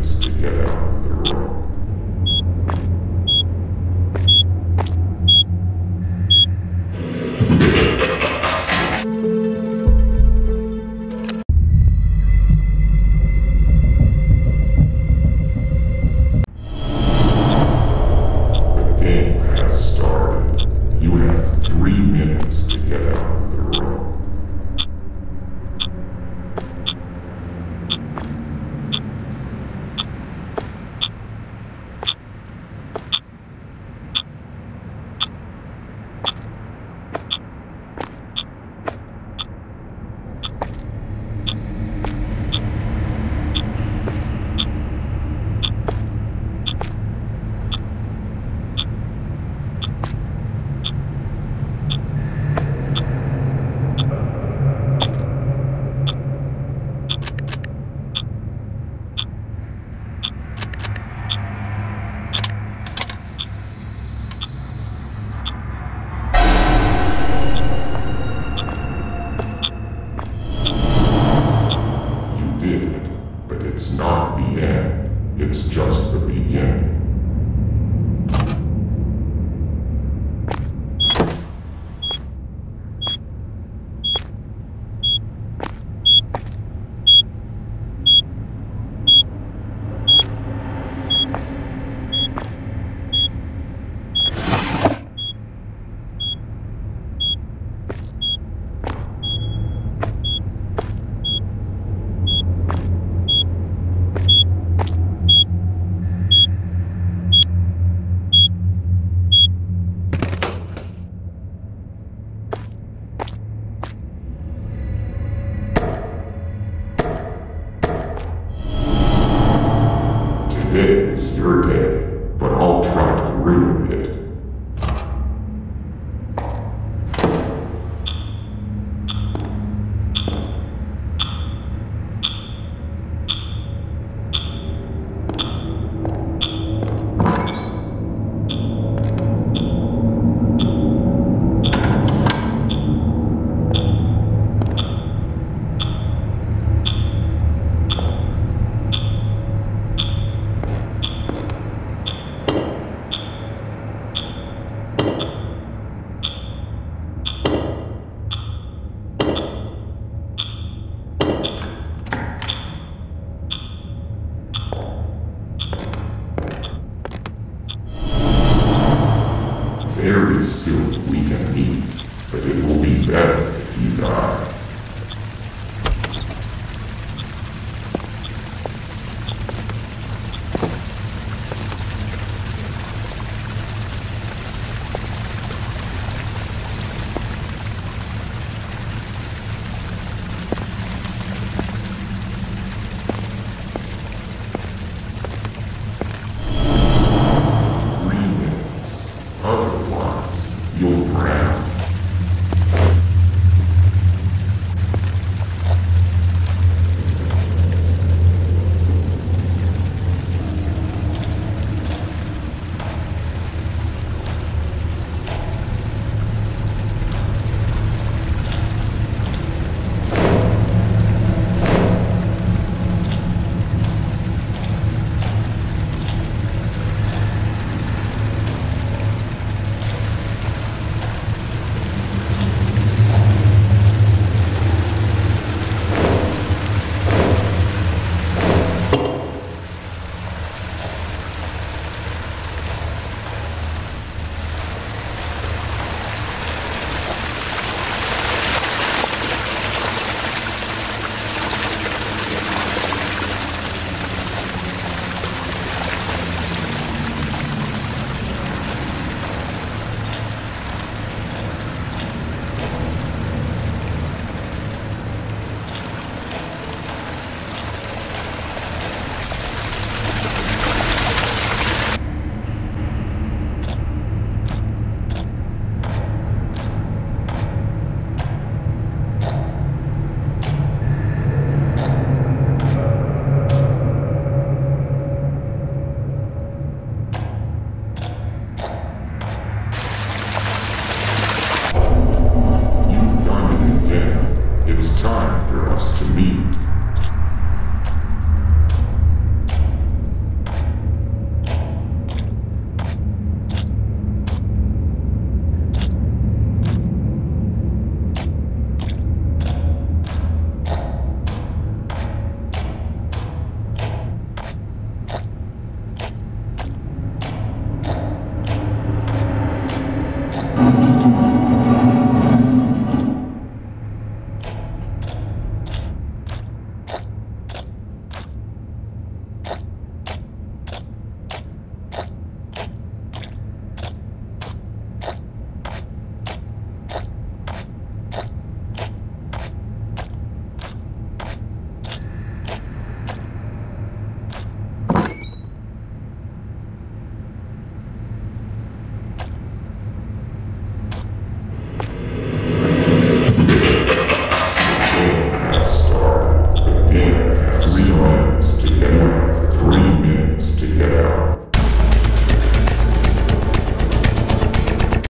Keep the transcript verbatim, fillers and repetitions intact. minutes to get out of the room. Very soon we can meet.